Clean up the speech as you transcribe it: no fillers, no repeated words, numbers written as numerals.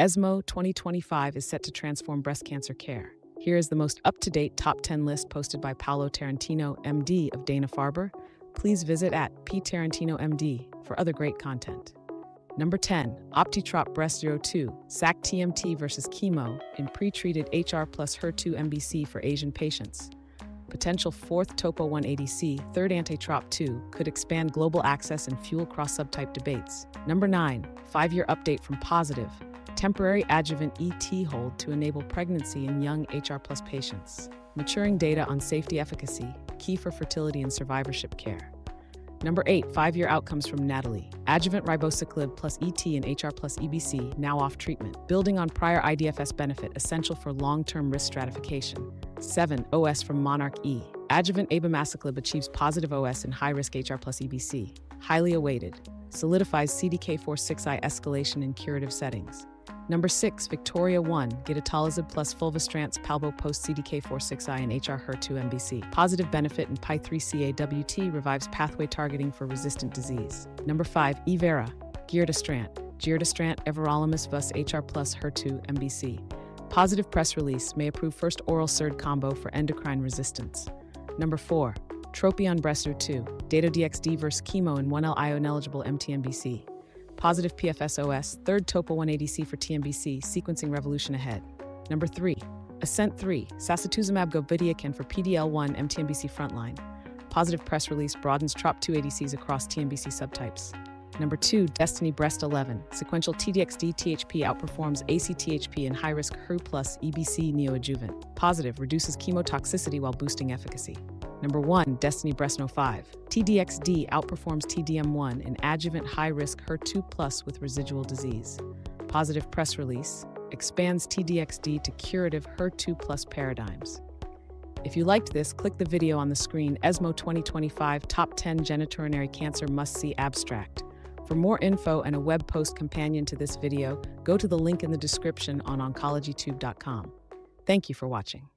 ESMO 2025 is set to transform breast cancer care. Here is the most up-to-date top 10 list posted by Paolo Tarantino, MD of Dana-Farber. Please visit at PTarantinoMD for other great content. Number 10, OptiTrop Breast02, SAC TMT versus chemo in pretreated HR+ HER2 MBC for Asian patients. Potential fourth Topo1 ADC, third Antitrop 2, could expand global access and fuel cross-subtype debates. Number 9, 5-year update from Positive, temporary adjuvant ET hold to enable pregnancy in young HR+ patients. Maturing data on safety efficacy, key for fertility and survivorship care. Number 8, 5-year outcomes from NATALEE. Adjuvant ribociclib plus ET and HR plus EBC now off treatment, building on prior IDFS benefit essential for long-term risk stratification. 7, OS from Monarch E. Adjuvant abemaciclib achieves positive OS in high-risk HR plus EBC. Highly awaited. Solidifies CDK4/6i escalation in curative settings. Number 6, VIKTORIA-1, Gedatolisib plus Fulvestrant's Palbo post CDK4/6i and HR HER2 MBC. Positive benefit in PI3CAWT revives pathway targeting for resistant disease. Number 5, eVERA, Giredestrant, Everolimus vs HR plus HER2 MBC. Positive press release may approve first oral SERD combo for endocrine resistance. Number 4, TROPION-Breast02, Dato DXD vs chemo in 1L IO ineligible MTMBC. Positive PFSOS, third Topo1 ADC for TNBC, sequencing revolution ahead. Number 3, Ascent 3, Sacituzumab Govitecan for PD-L1 MTNBC frontline. Positive press release broadens TROP-2 ADCs across TNBC subtypes. Number 2, Destiny Breast 11, sequential T-DXd THP outperforms AC-THP in high-risk HER2 plus EBC neoadjuvant. Positive reduces chemotoxicity while boosting efficacy. Number 1, Destiny Breast 05, T-DXd outperforms TDM1 in adjuvant high-risk HER2 plus with residual disease. Positive press release expands T-DXd to curative HER2 plus paradigms. If you liked this, click the video on the screen. ESMO 2025 Top 10 Genitourinary Cancer Must-See Abstract. For more info and a web post companion to this video, go to the link in the description on oncologytube.com. Thank you for watching.